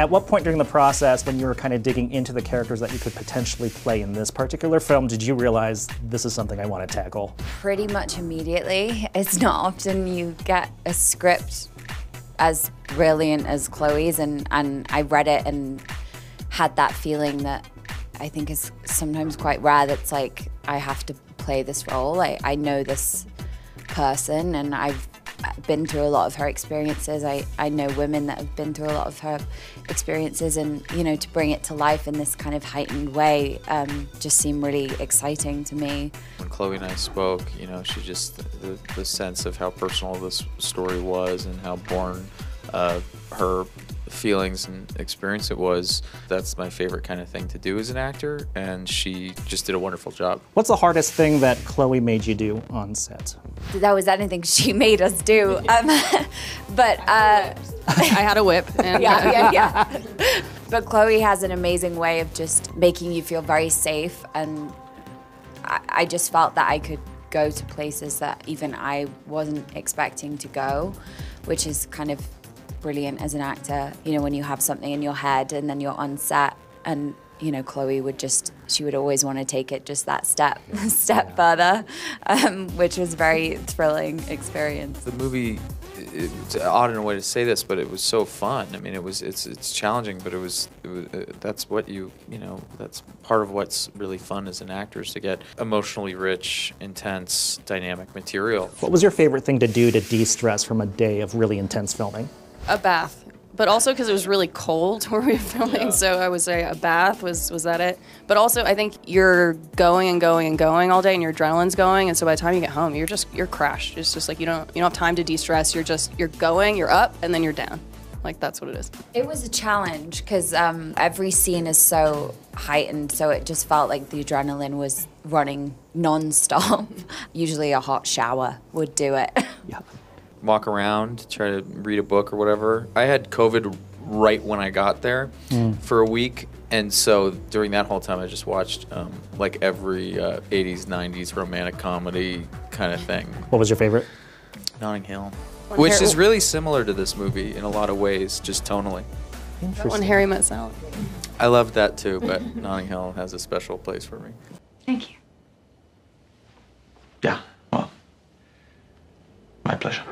At what point during the process, when you were kind of digging into the characters that you could potentially play in this particular film, did you realize this is something I want to tackle? Pretty much immediately. It's not often you get a script as brilliant as Chloe's, and I read it and had that feeling that I think is sometimes quite rare, that's like, I have to play this role. I know this person, and I've been through a lot of her experiences. I know women that have been through a lot of her experiences, and you know, to bring it to life in this kind of heightened way just seemed really exciting to me. When Chloe and I spoke, you know, she just, the sense of how personal this story was and how born her feelings and experience it was, that's my favorite kind of thing to do as an actor, and she just did a wonderful job. What's the hardest thing that Chloe made you do on set? That was anything she made us do, but... I had a whip. And yeah. But Chloe has an amazing way of just making you feel very safe, and I just felt that I could go to places that even I wasn't expecting to go, which is kind of brilliant as an actor, you know, when you have something in your head and then you're on set, and you know, Chloe would just, she would always want to take it just that step further, which was a very thrilling experience. The movie, it's odd in a way to say this, but it was so fun. I mean, it's challenging, but it was that's what you know, that's part of what's really fun as an actor, is to get emotionally rich, intense, dynamic material. What was your favorite thing to do to de-stress from a day of really intense filming? A bath, but also because it was really cold where we were filming, so I would say a bath was that it. But also, I think you're going and going and going all day, and your adrenaline's going, and so by the time you get home, you're crashed. It's just like you don't have time to de-stress. You're going, you're up, and then you're down. Like, that's what it is. It was a challenge because every scene is so heightened, so it just felt like the adrenaline was running non-stop. Usually, a hot shower would do it. Yeah. Walk around, try to read a book or whatever. I had COVID right when I got there for a week, and so during that whole time I just watched like every 80s, 90s romantic comedy kind of thing. What was your favorite? Notting Hill, which is really similar to this movie in a lot of ways, just tonally. Interesting. When Harry Met Sally. I loved that too, but Notting Hill has a special place for me. Thank you. Yeah, well, my pleasure.